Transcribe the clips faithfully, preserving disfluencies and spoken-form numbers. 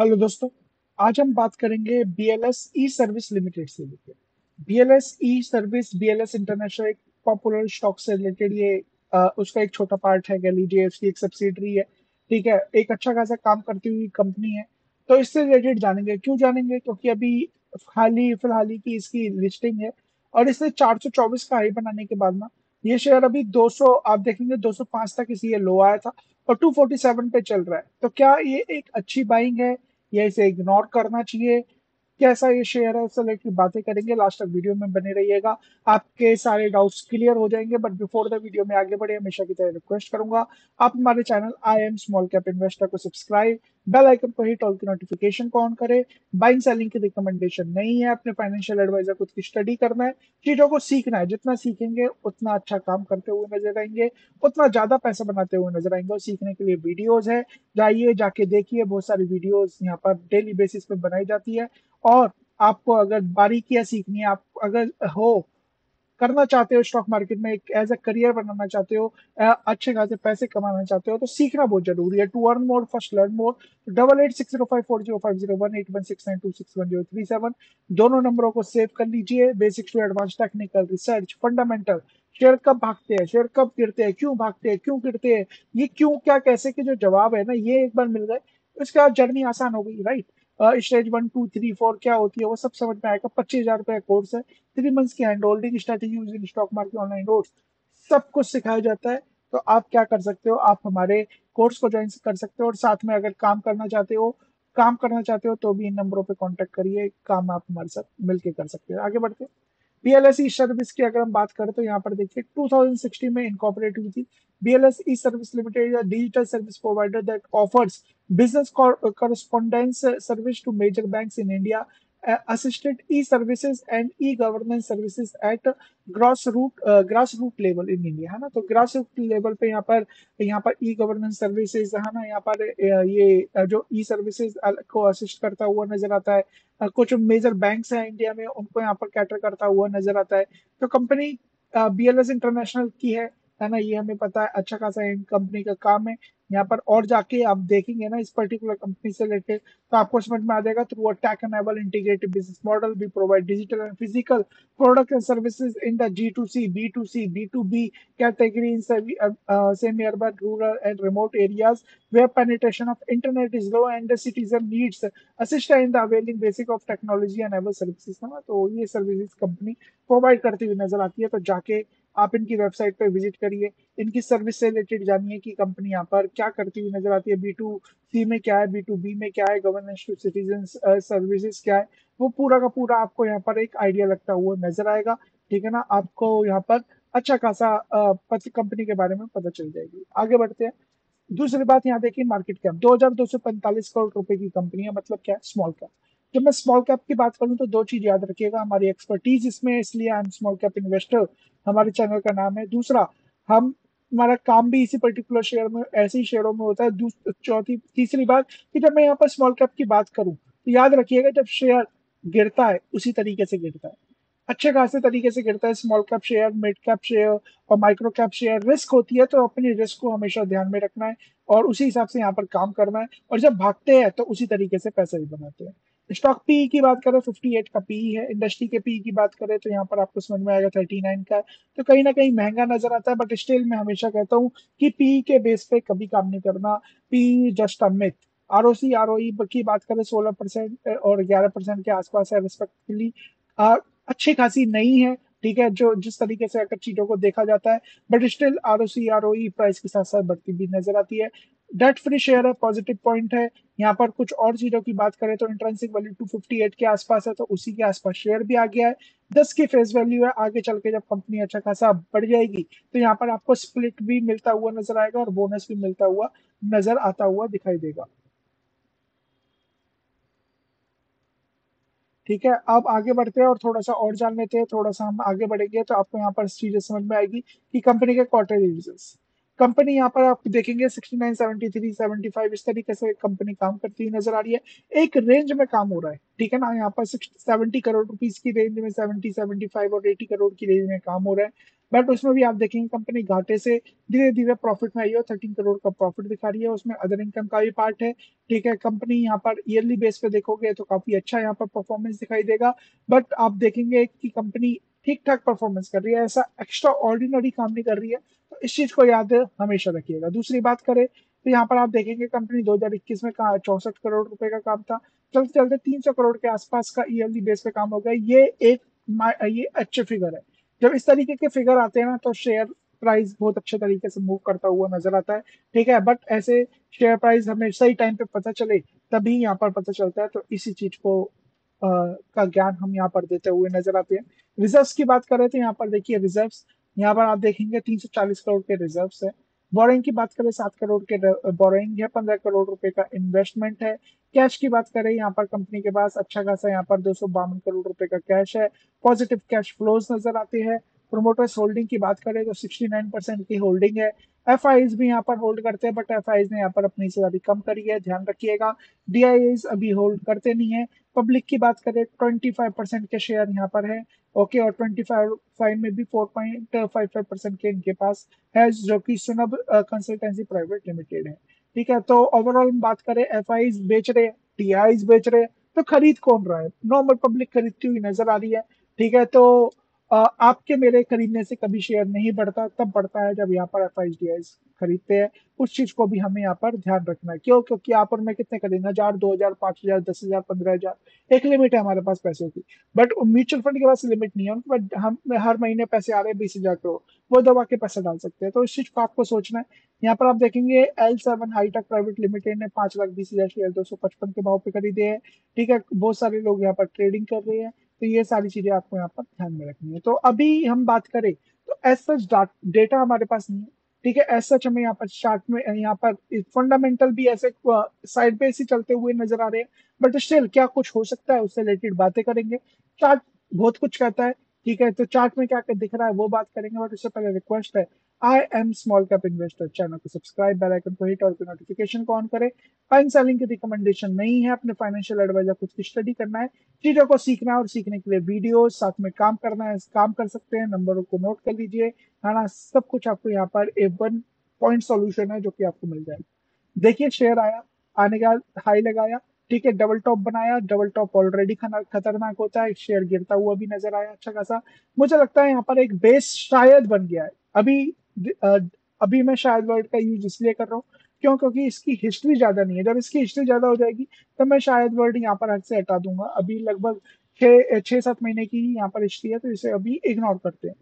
Hello दोस्तों, आज हम बात करेंगे B L S E service limited से related. B L S E service, B L S international एक पॉपुलर स्टॉक से रिलेटेड ये आ, उसका एक छोटा पार्ट है, कह लीजिए उसकी एक सब्सिडरी है। ठीक है, एक अच्छा खासा काम करती हुई कंपनी है, तो इससे रिलेटेड जानेंगे। क्यों जानेंगे? क्योंकि अभी हाल ही फिलहाल ही की इसकी लिस्टिंग है और इसने चार सौ चौबीस का हाई बनाने के बाद ना ये शेयर अभी दो सौ, आप देखेंगे दो सौ पाँच तक इसी ये लो आया था और दो सौ सैंतालीस पे चल रहा है। तो क्या ये एक अच्छी बाइंग है या इसे इग्नोर करना चाहिए? कैसा ये शेयर है, उससे रिलेटेड बातें करेंगे। लास्ट तक वीडियो में बने रहिएगा, आपके सारे डाउट्स क्लियर हो जाएंगे। बट बिफोर द वीडियो में आगे बढ़े, हमेशा की तरह रिक्वेस्ट करूंगा, आप हमारे channel I am small cap investor को सब्सक्राइब, बेल आइकन को हिट, ऑल की नोटिफिकेशन को ऑन करें। बाइंग सेलिंग की रिकमेंडेशन नहीं है, अपने फाइनेंशियल एडवाइजर खुद की स्टडी करना है, चीजों को सीखना है। जितना सीखेंगे उतना अच्छा काम करते हुए नजर आएंगे, उतना ज्यादा पैसा बनाते हुए नजर आएंगे। और सीखने के लिए वीडियोज है, जाइए जाके देखिए, बहुत सारी वीडियोज यहाँ पर डेली बेसिस पे बनाई जाती है। और आपको अगर बारीकियां सीखनी है, आप अगर हो करना चाहते हो स्टॉक मार्केट में, एक एज अ करियर बनाना चाहते हो, अच्छे खासे पैसे कमाना चाहते हो, तो सीखना बहुत जरूरी है। To earn more first learn more. Double eight six zero five four zero five zero one eight one six nine two six one zero three seven दोनों नंबरों को सेव कर लीजिए। Basics to advance, technical, research, fundamental, share कब भागते हैं, share कब गिरते हैं, क्यों भागते हैं, क्यों गिरते हैं, ये क्यों क्या कैसे के जो जवाब है ना, ये एक बार मिल गए उसके बाद जर्नी आसान हो गई। Right, stage one two three four क्या होती है वो सब समझ में आएगा। पच्चीस हजार रुपए कोर्स है, थ्री मंथ्स की hand holding, strategy use in stock market, online notes, सब कुछ सिखाया जाता है। तो आप क्या कर सकते हो, आप हमारे कोर्स को ज्वाइन कर सकते हो। और साथ में अगर काम करना चाहते हो काम करना चाहते हो तो भी इन नंबरों पे कॉन्टेक्ट करिए, काम आप हमारे साथ मिलकर कर सकते हो। आगे बढ़ते हैं, B L S E service की अगर हम बात करें तो यहाँ पर देखिए दो हज़ार सोलह में इनकॉर्पोरेट हुई थी। B L S E service limited digital service provider that offers business correspondence service to major banks in India, assisted E services and E governance services at grass root grass root level in India, है ना। तो grass root level पे यहाँ पर यहाँ पर ई governance services है ना, यहाँ पर ये जो ई सर्विसेज को असिस्ट करता हुआ नजर आता है। कुछ मेजर बैंक्स हैं इंडिया में, उनको यहाँ पर कैटर करता हुआ नजर आता है। तो company B L S international की है है ना, ये हमें पता है। अच्छा खासा कंपनी का काम है। यहाँ पर और जाके आप देखेंगे ना इस पर्टिकुलर कंपनी से रिलेटेड, तो आपको समझ में आ जाएगा। Through a tech enable integrated business model we provide digital and physical product and services in the G to C, B to C, B to B category in semi urban, rural and remote areas where penetration of internet is low and the citizen needs assistance in the availing basic of technology and enable services, है ना। तो ये services company provide करती हुई नजर आती है। तो जाके आप इनकी वेबसाइट पे विजिट करिए, इनकी सर्विस से रिलेटेड जानिए कि कंपनी यहाँ पर क्या करती हुई नजर आती है, बी टू सी में क्या है, बी टू बी में क्या है, गवर्नेंस टू सिटीजन सर्विसेज क्या है, वो पूरा का पूरा आपको यहाँ पर एक आइडिया लगता हुआ नजर आएगा। ठीक है ना, आपको यहाँ पर अच्छा खासा कंपनी के बारे में पता चल जाएगी। आगे बढ़ते हैं, दूसरी बात यहाँ देखिए मार्केट कैप दो हजार दो सौ पैंतालीस करोड़ रुपए की कंपनी है। मतलब क्या है, स्मॉल कैप। जब मैं स्मॉल कैप की बात करूं तो दो चीज याद रखिएगा, हमारी एक्सपर्टीज इसमें, इसलिए I am small cap investor हमारे चैनल का नाम है। दूसरा, हम हमारा काम भी इसी पर्टिकुलर शेयर में, ऐसे ही शेयरों में होता है। चौथी तीसरी बात कि जब मैं यहाँ पर स्मॉल कैप की बात करूं तो याद रखिएगा, जब शेयर गिरता है उसी तरीके से गिरता है, अच्छे खासे तरीके से गिरता है। Small cap share, mid cap share और माइक्रो कैप शेयर रिस्क होती है, तो अपनी रिस्क को हमेशा ध्यान में रखना है और उसी हिसाब से यहाँ पर काम करना है। और जब भागते हैं तो उसी तरीके से पैसे भी बनाते हैं। स्टॉक पीई की बात करें अट्ठावन का पीई है। इंडस्ट्री के पीई की बात करें तो यहाँ पर आपको समझ में आएगा उनतालीस का है। तो कहीं ना कहीं महंगा नजर आता है, बट स्टिल मैं हमेशा कहता हूँ कि पीई के बेस पे कभी काम नहीं करना, PE just a myth. ROC ROE की बात करें सोलह परसेंट और ग्यारह परसेंट के आसपास है रिस्पेक्टिवली, अच्छी खासी नहीं है। ठीक है, जो जिस तरीके से अगर चीजों को देखा जाता है, but still ROC ROE price के साथ साथ बढ़ती भी नजर आती है। डेट फ्री शेयर है, पॉजिटिव पॉइंट है। यहाँ पर कुछ और चीजों की बात करें तो इंट्रेंसिक वैल्यू दो सौ अट्ठावन के आसपास है, तो उसी के आसपास शेयर भी आ गया है। दस की फेस वैल्यू है, आगे चल के जब कंपनी अच्छा खासा बढ़ जाएगी तो यहाँ पर आपको स्प्लिट भी मिलता हुआ नजर आएगा और बोनस भी मिलता हुआ नजर आता हुआ दिखाई देगा। ठीक है, अब आगे बढ़ते हैं और थोड़ा सा और जान लेते हैं। थोड़ा सा हम आगे बढ़ेंगे तो आपको यहाँ पर चीजें समझ में आएगी कि कंपनी के क्वार्टरली रिजल्ट्स, कंपनी यहाँ पर आप देखेंगे उनहत्तर, तिहत्तर, पचहत्तर इस तरीके से कंपनी काम करती हुई नजर आ रही है। एक रेंज में काम हो रहा है। ठीक है ना, यहाँ पर सत्तर करोड़ रुपीस की रेंज में, सत्तर, पचहत्तर और अस्सी करोड़ की रेंज में काम हो रहा है। बट उसमें भी आप देखेंगे कंपनी घाटे से धीरे धीरे प्रॉफिट में आई है, थर्टीन करोड़ का प्रॉफिट दिखा रही है, उसमें अदर इनकम का भी पार्ट है। ठीक है, कंपनी यहाँ पर ईयरली बेस पे देखोगे तो काफी अच्छा यहाँ पर परफॉर्मेंस दिखाई देगा, बट आप देखेंगे कि कंपनी ठीक ठाक परफॉर्मेंस कर रही है, ऐसा एक्स्ट्रा ऑर्डिनरी काम नहीं कर रही है, तो इस चीज को याद हमेशा रखिएगा। दूसरी बात करें तो यहाँ पर आप देखेंगे कंपनी दो हज़ार इक्कीस में कहा चौसठ करोड़ रुपए का काम था, चलते चलते तीन सौ करोड़ के आसपास का ईयरली बेस पे काम हो गया। ये एक ये अच्छे फिगर है, जब इस तरीके के फिगर आते हैं ना तो शेयर प्राइस बहुत अच्छे तरीके से मूव करता हुआ नजर आता है। ठीक है, बट ऐसे शेयर प्राइस हमें सही टाइम पे पता चले तभी यहाँ पर पता चलता है, तो इसी चीज को आ, का ज्ञान हम यहाँ पर देते हुए नजर आते हैं। रिजर्व्स की बात करें तो यहाँ पर देखिए रिजर्व्स, यहाँ पर आप देखेंगे तीन सौ चालीस करोड़ के रिजर्व्स है। बोरिंग की बात करें सात करोड़ के बोरिंग है, पंद्रह करोड़ रुपए का इन्वेस्टमेंट है। कैश की बात करें यहाँ पर कंपनी के पास अच्छा खासा यहाँ पर दो सौ बावन करोड़ रुपए का कैश है, पॉजिटिव कैश फ्लोज नजर आते हैं। प्रोमोटर्स होल्डिंग की बात करें तो उनहत्तर परसेंट की होल्डिंग है। एफ आईज भी यहाँ पर होल्ड करते हैं, बट एफ आईज ने यहाँ पर अपनी हिस्सेदारी कम करी है, ध्यान रखिएगा। डी आई एज अभी होल्ड करते नहीं है। पब्लिक की बात करें पच्चीस परसेंट के शेयर यहाँ पर है, ओके, और पच्चीस में भी चार पॉइंट पाँच पाँच परसेंट के इनके पास है, जो कि सुनब कंसल्टेंसी प्राइवेट लिमिटेड है। ठीक है, तो ओवरऑल बात करें एफ आईज बेच रहे हैं, डी आईज बेच रहे हैं, तो खरीद कौन रहा है? नॉर्मल पब्लिक खरीदती हुई नजर आ रही है। ठीक है, तो आपके मेरे खरीदने से कभी शेयर नहीं बढ़ता, तब बढ़ता है जब यहाँ पर एफ आई डी आई खरीदते हैं। उस चीज को भी हमें यहाँ पर ध्यान रखना है, क्यों? क्योंकि आप और मैं कितने खरीदना, हजार, दो हजार, पांच हजार, दस हजार, पंद्रह हजार, एक लिमिट है हमारे पास पैसों की। बट म्यूचुअल फंड के पास लिमिट नहीं है, उनके पास हम हर महीने पैसे आ रहे हैं बीस हजार करोड़, वो दबा के पैसा डाल सकते हैं, तो इस चीज को आपको सोचना है। यहाँ पर आप देखेंगे L seven hitech private limited ने पांच लाख बीस हजार शेयर दो सौ पचपन के भाव पे खरीदे हैं। ठीक है, बहुत सारे लोग यहाँ पर ट्रेडिंग कर रहे हैं, तो ये सारी चीजें आपको यहाँ पर ध्यान में रखनी है। तो अभी हम बात करें तो एज सच डेटा हमारे पास नहीं है। ठीक है, एज सच हमें यहाँ पर चार्ट में यहाँ पर फंडामेंटल भी ऐसे साइड पे से चलते हुए नजर आ रहे हैं, बट स्टिल क्या कुछ हो सकता है उससे रिलेटेड बातें करेंगे। चार्ट बहुत कुछ कहता है, ठीक है, तो चार्ट में क्या दिख रहा है वो बात करेंगे, बट उससे पहले रिक्वेस्ट है I am small cap investor channel को सब्सक्राइब, बेल आइकन को हिट और नोटिफिकेशन को ऑन करें। बाइंग सेलिंग की रिकमेंडेशन नहीं है, अपने फाइनेंशियल एडवाइजर खुद की स्टडी करना है, चीजों को सीखना है, और सीखने के लिए वीडियो साथ में काम करना है, काम कर सकते हैं, नंबरों को नोट कर लीजिए, है ना। सब कुछ आपको यहाँ पर ए वन पॉइंट सोल्यूशन है जो कि आपको मिल जाएगा। देखिए शेयर आया, आने का हाई लगाया, ठीक है, डबल टॉप बनाया, डबल टॉप ऑलरेडी खतरनाक होता है, शेयर गिरता हुआ भी नजर आया अच्छा खासा। मुझे लगता है यहाँ पर एक बेस शायद बन गया है। अभी अभी मैं शायद वर्ड का यूज इसलिए कर रहा हूँ क्यों, क्योंकि इसकी हिस्ट्री ज्यादा नहीं है। जब इसकी हिस्ट्री ज्यादा हो जाएगी तो मैं शायद वर्ड यहाँ पर हद से हटा दूंगा। अभी लगभग छः छः सात महीने की यहाँ पर हिस्ट्री है, तो इसे अभी इग्नोर करते हैं।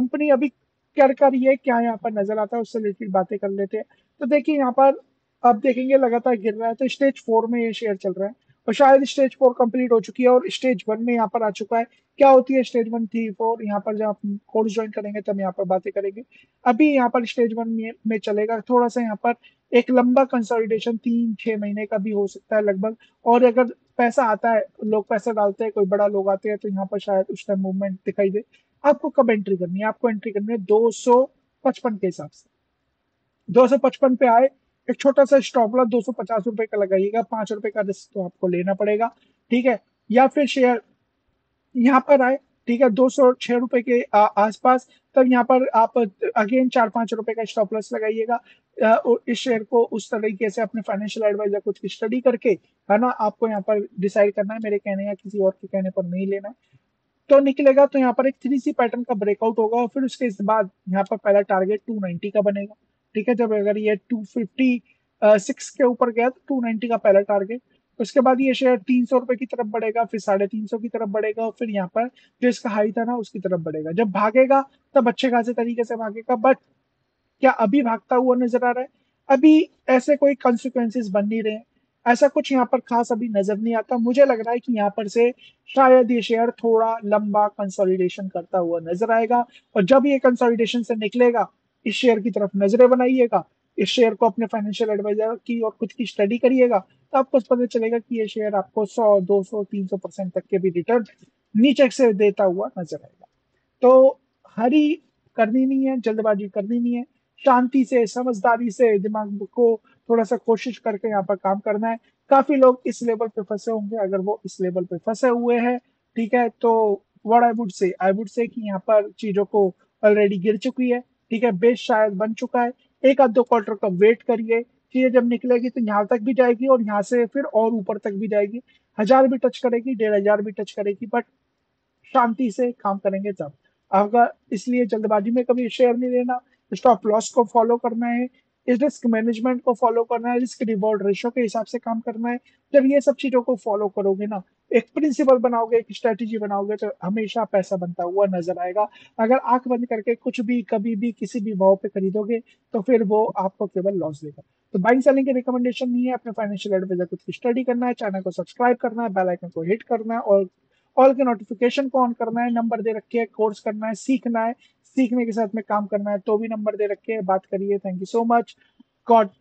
कंपनी अभी कर कर रही है, क्या यहाँ पर नजर आता है उससे रिलेटेड बातें कर लेते हैं। तो देखिए यहाँ पर अब देखेंगे लगातार गिर रहा है, तो स्टेज फोर में ये शेयर चल रहा है, और शायद स्टेज फोर कंप्लीट हो चुकी है और स्टेज वन में यहाँ पर आ चुका है। क्या होती है स्टेज वन थ्री फोर, यहाँ पर जब आप कोर्स ज्वाइन करेंगे तब यहाँ पर बातें करेंगे। अभी यहाँ पर स्टेज वन में, में चलेगा, थोड़ा सा यहाँ पर एक लंबा कंसोलिडेशन तीन छह महीने का भी हो सकता है लगभग। और अगर पैसा आता है, लोग पैसा डालते हैं, कोई बड़ा लोग आते हैं, तो यहाँ पर शायद उस टाइम मूवमेंट दिखाई दे। आपको कब एंट्री करनी है? आपको एंट्री करनी है दो सौ पचपन के हिसाब से। दो सौ पचपन पे आए, एक छोटा सा स्टॉप लॉस दो सौ पचास रुपए का लगाइएगा, पांच रुपए का रिस्क तो आपको लेना पड़ेगा। ठीक है, या फिर शेयर यहाँ पर आए, ठीक है, दो सौ छह रुपए के आसपास, तब यहाँ पर आप अगेन चार पांच रुपए का स्टॉप लॉस लगाइएगा। इस शेयर को उस तरीके से अपने फाइनेंशियल एडवाइजर को स्टडी करके, है ना, आपको यहाँ पर डिसाइड करना है, मेरे कहने या किसी और के कहने पर नहीं लेना है। तो निकलेगा तो यहाँ पर एक थ्री सी पैटर्न का ब्रेकआउट होगा, और फिर उसके बाद यहाँ पर पहला टारगेट टू नाइनटी का बनेगा। ठीक है, जब अगर ये टू फिफ्टी सिक्स के ऊपर गया तो टू नाइनटी का पहला टारगेट, उसके बाद ये शेयर तीन सौ रुपए की तरफ बढ़ेगा, फिर साढ़े तीन सौ की तरफ बढ़ेगा, और फिर यहाँ पर जो इसका हाई था ना उसकी तरफ बढ़ेगा। जब भागेगा तब अच्छे खासे तरीके से भागेगा, बट क्या अभी भागता हुआ नजर आ रहा है? अभी ऐसे कोई कॉन्सिक्वेंसेस बन नहीं रहे हैं, ऐसा कुछ यहाँ पर खास अभी नजर नहीं आता। मुझे लग रहा है कि यहाँ पर से शायद ये शेयर थोड़ा लंबा कंसोलिडेशन करता हुआ नजर आएगा, और जब ये कंसोलिडेशन से निकलेगा इस शेयर की तरफ नजरें बनाइएगा, इस शेयर को अपने फाइनेंशियल एडवाइजर की और खुद की स्टडी करिएगा, तो आपको पता चलेगा कि ये शेयर आपको सौ, दो सौ, तीन सौ परसेंट तक के भी रिटर्न नीचे से देता हुआ नजर आएगा। तो हरी करनी नहीं है, जल्दबाजी करनी नहीं है, शांति से, समझदारी से, दिमाग को थोड़ा सा कोशिश करके यहाँ पर काम करना है। काफी लोग इस लेवल पे फंसे होंगे, अगर वो इस लेवल पे फंसे हुए हैं, ठीक है, तो what I would say, I would say कि यहाँ पर चीजों को ऑलरेडी गिर चुकी है, ठीक है, बेस शायद बन चुका है। एक आध दो क्वार्टर का वेट करिए, चीजें जब निकलेगी तो यहाँ तक भी जाएगी और यहाँ से फिर और ऊपर तक भी जाएगी, हजार भी टच करेगी, डेढ़ हजार भी टच करेगी, बट शांति से काम करेंगे तब। अगर इसलिए जल्दबाजी में कभी शेयर नहीं लेना, स्टॉप लॉस को फॉलो करना है, इस रिस्क मैनेजमेंट को फॉलो करना है, रिस्क रिवॉर्ड रेशियो के हिसाब से काम करना है। जब ये सब चीजों को फॉलो करोगे ना, एक प्रिंसिपल बनाओगे, एक स्ट्रेटेजी बनाओगे, तो हमेशा पैसा बनता हुआ नजर आएगा। अगर आंख बंद करके कुछ भी कभी भी किसी भी भाव पे खरीदोगे तो फिर वो आपको केवल लॉस देगा। तो बाइंग सेलिंग की रिकमेंडेशन नहीं है, अपने फाइनेंशियल एडवाइजर खुद की स्टडी करना है, चैनल को सब्सक्राइब करना है, बेल आइकन को हिट करना है और ऑल के नोटिफिकेशन को ऑन करना है। नंबर दे रखे, कोर्स करना है, सीखना है, सीखने के साथ में काम करना है तो भी नंबर दे रखे, बात करिए। Thank you so much, God